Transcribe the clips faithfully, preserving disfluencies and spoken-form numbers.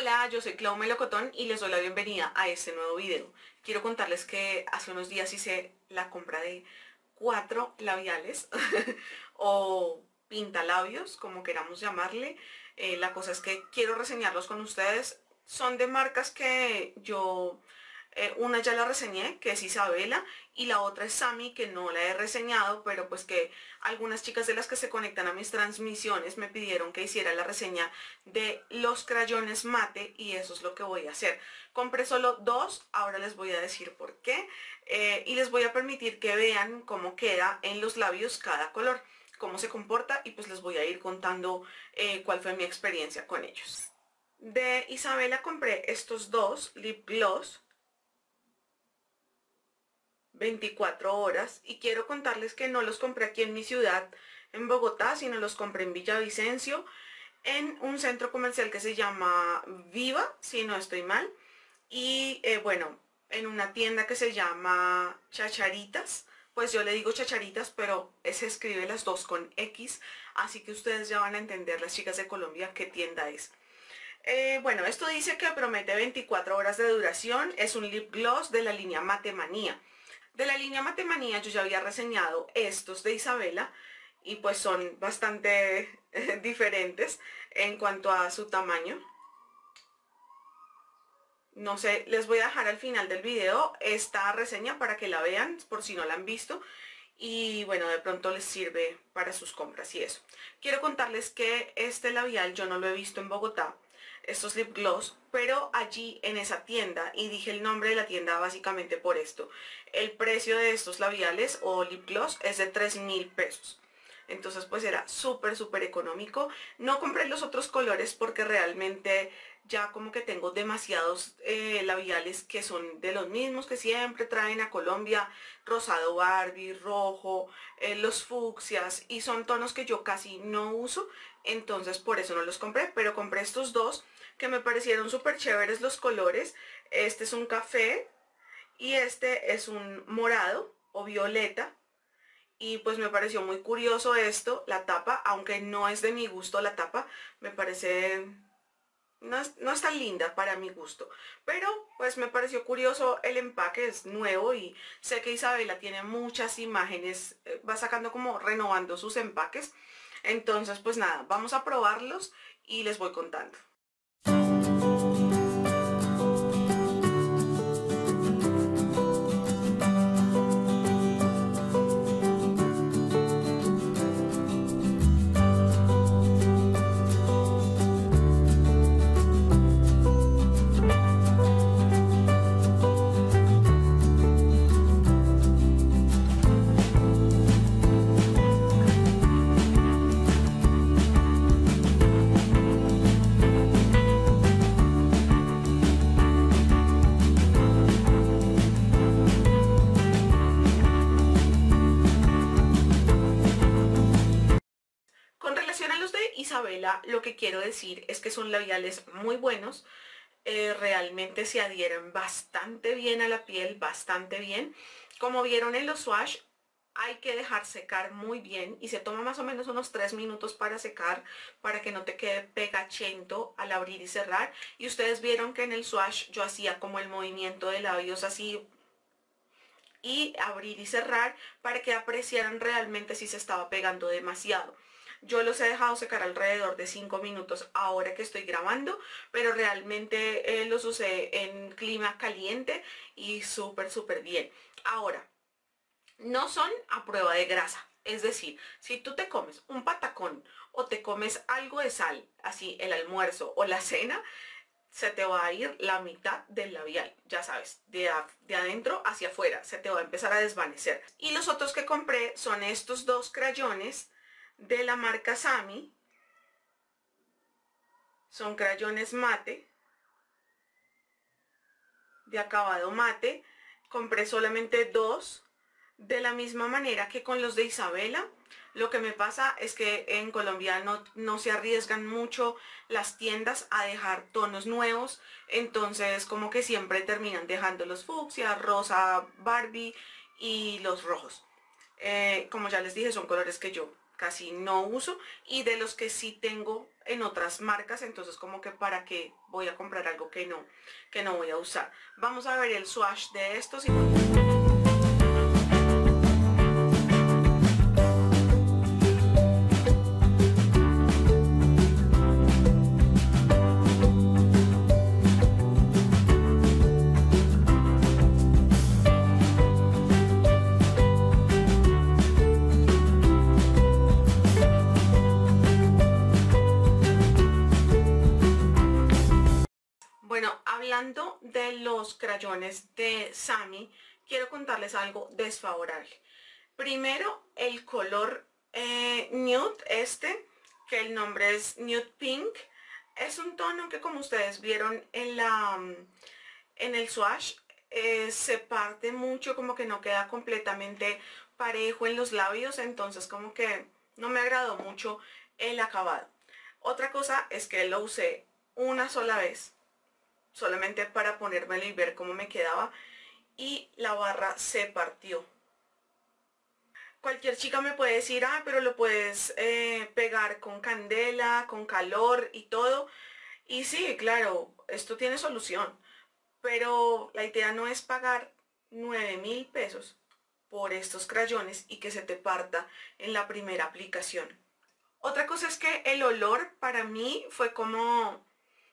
Hola, yo soy Clau Melocotón y les doy la bienvenida a este nuevo video. Quiero contarles que hace unos días hice la compra de cuatro labiales o pintalabios, como queramos llamarle. Eh, la cosa es que quiero reseñarlos con ustedes. Son de marcas que yo... Eh, una ya la reseñé, que es Isabela, y la otra es Samy, que no la he reseñado, pero pues que algunas chicas de las que se conectan a mis transmisiones me pidieron que hiciera la reseña de los crayones mate, y eso es lo que voy a hacer. Compré solo dos, ahora les voy a decir por qué, eh, y les voy a permitir que vean cómo queda en los labios cada color, cómo se comporta, y pues les voy a ir contando eh, cuál fue mi experiencia con ellos. De Isabela compré estos dos lip gloss, veinticuatro horas, y quiero contarles que no los compré aquí en mi ciudad, en Bogotá, sino los compré en Villavicencio, en un centro comercial que se llama Viva, si no estoy mal, y eh, bueno, en una tienda que se llama Chacharitas. Pues yo le digo Chacharitas, pero se escribe las dos con X, así que ustedes ya van a entender, las chicas de Colombia, qué tienda es. Eh, bueno, esto dice que promete veinticuatro horas de duración, es un lip gloss de la línea Matemanía. De la línea Matemanía yo ya había reseñado estos de Isabela y pues son bastante diferentes en cuanto a su tamaño. No sé, les voy a dejar al final del video esta reseña para que la vean por si no la han visto. Y bueno, de pronto les sirve para sus compras y eso. Quiero contarles que este labial yo no lo he visto en Bogotá, estos lip gloss, pero allí en esa tienda, y dije el nombre de la tienda básicamente por esto. El precio de estos labiales o lip gloss es de tres mil pesos. Entonces pues era súper súper económico. No compré los otros colores porque realmente ya como que tengo demasiados eh, labiales que son de los mismos que siempre traen a Colombia. Rosado Barbie, rojo, eh, los fucsias, y son tonos que yo casi no uso. Entonces por eso no los compré, pero compré estos dos que me parecieron súper chéveres los colores. Este es un café y este es un morado o violeta. Y pues me pareció muy curioso esto, la tapa, aunque no es de mi gusto la tapa, me parece, no es, no es tan linda para mi gusto. Pero pues me pareció curioso el empaque, es nuevo y sé que Isabela tiene muchas imágenes, va sacando como renovando sus empaques. Entonces pues nada, vamos a probarlos y les voy contando. Isabela, lo que quiero decir es que son labiales muy buenos, eh, realmente se adhieren bastante bien a la piel, bastante bien. Como vieron en los swatch, hay que dejar secar muy bien y se toma más o menos unos tres minutos para secar, para que no te quede pegachento al abrir y cerrar. Y ustedes vieron que en el swatch yo hacía como el movimiento de labios así y abrir y cerrar para que apreciaran realmente si se estaba pegando demasiado. Yo los he dejado secar alrededor de cinco minutos ahora que estoy grabando, pero realmente eh, los usé en clima caliente y súper súper bien. Ahora, no son a prueba de grasa, es decir, si tú te comes un patacón o te comes algo de sal, así el almuerzo o la cena, se te va a ir la mitad del labial, ya sabes, de, de adentro hacia afuera, se te va a empezar a desvanecer. Y los otros que compré son estos dos crayones de la marca Samy, son crayones mate, de acabado mate. Compré solamente dos, de la misma manera que con los de Isabela. Lo que me pasa es que en Colombia no, no se arriesgan mucho las tiendas a dejar tonos nuevos, entonces como que siempre terminan dejando los fucsia, rosa Barbie y los rojos. Eh, como ya les dije, son colores que yo casi no uso, y de los que sí tengo en otras marcas, entonces como que para qué voy a comprar algo que no, que no voy a usar. Vamos a ver el swatch de estos y... Hablando de los crayones de Samy, quiero contarles algo desfavorable. Primero, el color eh, nude, este, que el nombre es Nude Pink, es un tono que, como ustedes vieron en, la, en el swatch, eh, se parte mucho, como que no queda completamente parejo en los labios, entonces como que no me agradó mucho el acabado. Otra cosa es que lo usé una sola vez, solamente para ponérmelo y ver cómo me quedaba, y la barra se partió. Cualquier chica me puede decir, ah, pero lo puedes eh, pegar con candela, con calor y todo, y sí, claro, esto tiene solución, pero la idea no es pagar nueve mil pesos por estos crayones y que se te parta en la primera aplicación. Otra cosa es que el olor para mí fue como...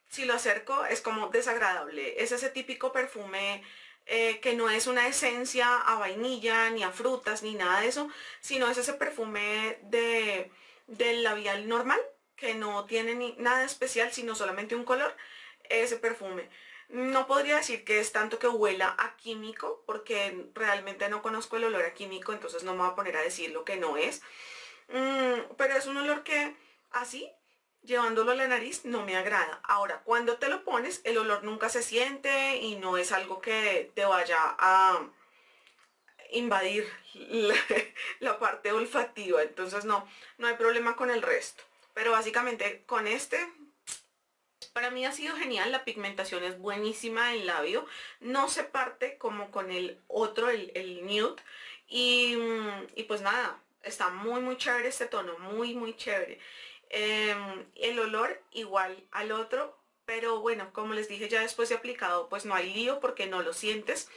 si lo acerco es como desagradable, es ese típico perfume eh, que no es una esencia a vainilla, ni a frutas, ni nada de eso, sino es ese perfume de, del labial normal, que no tiene ni, nada especial, sino solamente un color, ese perfume. No podría decir que es tanto que huela a químico, porque realmente no conozco el olor a químico, entonces no me voy a poner a decir lo que no es, mm, pero es un olor que así... llevándolo a la nariz no me agrada. Ahora, cuando te lo pones, el olor nunca se siente y no es algo que te vaya a invadir la, la parte olfativa. Entonces no, no hay problema con el resto. Pero básicamente con este, para mí ha sido genial. La pigmentación es buenísima del labio. No se parte como con el otro, el, el nude. Y, y pues nada, está muy muy chévere este tono, muy muy chévere. Eh, el olor igual al otro, pero bueno, como les dije, ya después de aplicado pues no hay lío porque no lo sientes.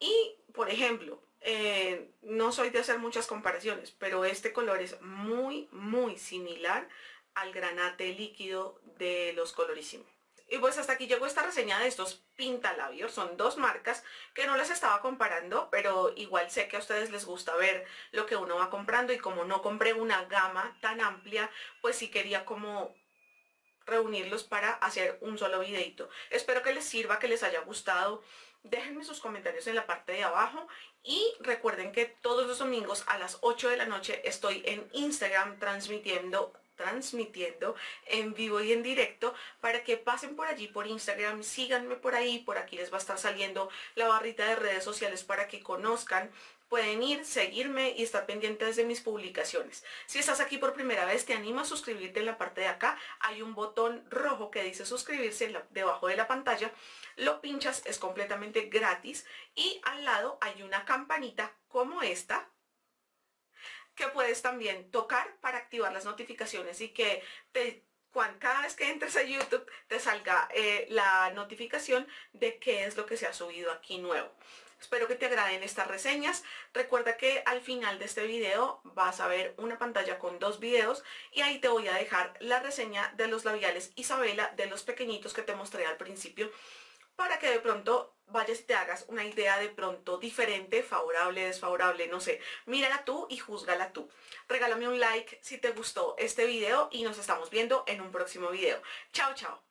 Y por ejemplo, eh, no soy de hacer muchas comparaciones, pero este color es muy muy similar al granate líquido de los colorísimos. Y pues hasta aquí llegó esta reseña de estos pintalabios. Son dos marcas que no las estaba comparando, pero igual sé que a ustedes les gusta ver lo que uno va comprando, y como no compré una gama tan amplia, pues sí quería como reunirlos para hacer un solo videito. Espero que les sirva, que les haya gustado. Déjenme sus comentarios en la parte de abajo y recuerden que todos los domingos a las ocho de la noche estoy en Instagram transmitiendo transmitiendo en vivo y en directo, para que pasen por allí, por Instagram, síganme por ahí. Por aquí les va a estar saliendo la barrita de redes sociales para que conozcan, pueden ir, seguirme y estar pendientes de mis publicaciones. Si estás aquí por primera vez, te animo a suscribirte. En la parte de acá hay un botón rojo que dice suscribirse debajo de la pantalla, lo pinchas, es completamente gratis, y al lado hay una campanita como esta que puedes también tocar para activar las notificaciones y que te, cuando, cada vez que entres a YouTube te salga eh, la notificación de qué es lo que se ha subido aquí nuevo. Espero que te agraden estas reseñas. Recuerda que al final de este video vas a ver una pantalla con dos videos y ahí te voy a dejar la reseña de los labiales Isabela, de los pequeñitos que te mostré al principio, para que de pronto vayas y te hagas una idea de pronto diferente, favorable, desfavorable, no sé. Mírala tú y júzgala tú. Regálame un like si te gustó este video y nos estamos viendo en un próximo video. Chao, chao.